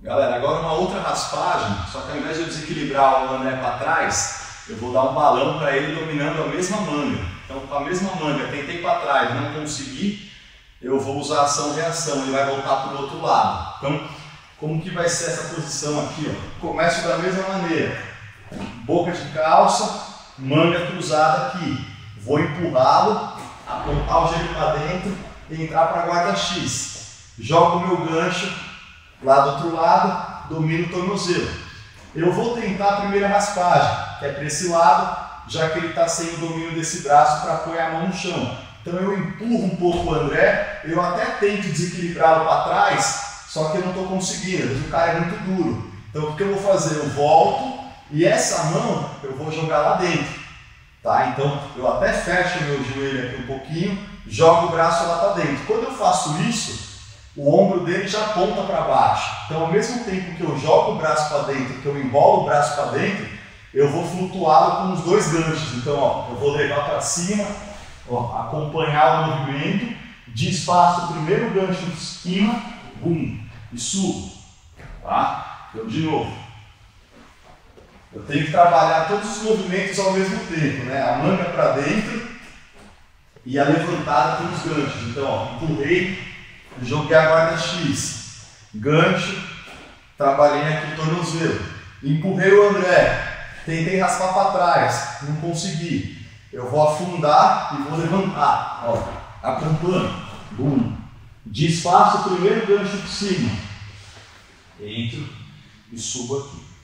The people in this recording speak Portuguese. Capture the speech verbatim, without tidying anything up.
Galera, agora uma outra raspagem, só que ao invés de eu desequilibrar o André para trás, eu vou dar um balão para ele dominando a mesma manga. Então, com a mesma manga, tentei para trás, não consegui, eu vou usar ação-reação, ele vai voltar para o outro lado. Então, como que vai ser essa posição aqui? Ó? Começo da mesma maneira, boca de calça, manga cruzada aqui, vou empurrá-lo, apontar o joelho para dentro e entrar para a guarda-x. Jogo o meu gancho lá do outro lado, domino o tornozelo. Eu vou tentar a primeira raspagem, que é para esse lado, já que ele está sem o domínio desse braço para apoiar a mão no chão. Então eu empurro um pouco o André, eu até tento desequilibrá-lo para trás, só que eu não estou conseguindo, o cara é muito duro. Então o que eu vou fazer? Eu volto e essa mão eu vou jogar lá dentro. Tá? Então eu até fecho o meu joelho aqui um pouquinho, jogo o braço lá para dentro. Quando eu faço isso, o ombro dele já aponta para baixo. Então ao mesmo tempo que eu jogo o braço para dentro, que eu embolo o braço para dentro, eu vou flutuá-lo com os dois ganchos. Então ó, eu vou levar para cima, ó, acompanhar o movimento, desfaço o primeiro gancho de esquina, bum, e subo, tá? Então, de novo, eu tenho que trabalhar todos os movimentos ao mesmo tempo, né? A manga para dentro e a levantada com os ganchos. Então, ó, empurrei, joguei a guarda-x, gancho, trabalhei aqui o tornozelo, empurrei o André, tentei raspar para trás, não consegui. Eu vou afundar e vou levantar, ó, acompanho, bum. Desfaço o primeiro gancho por cima, entro e subo aqui.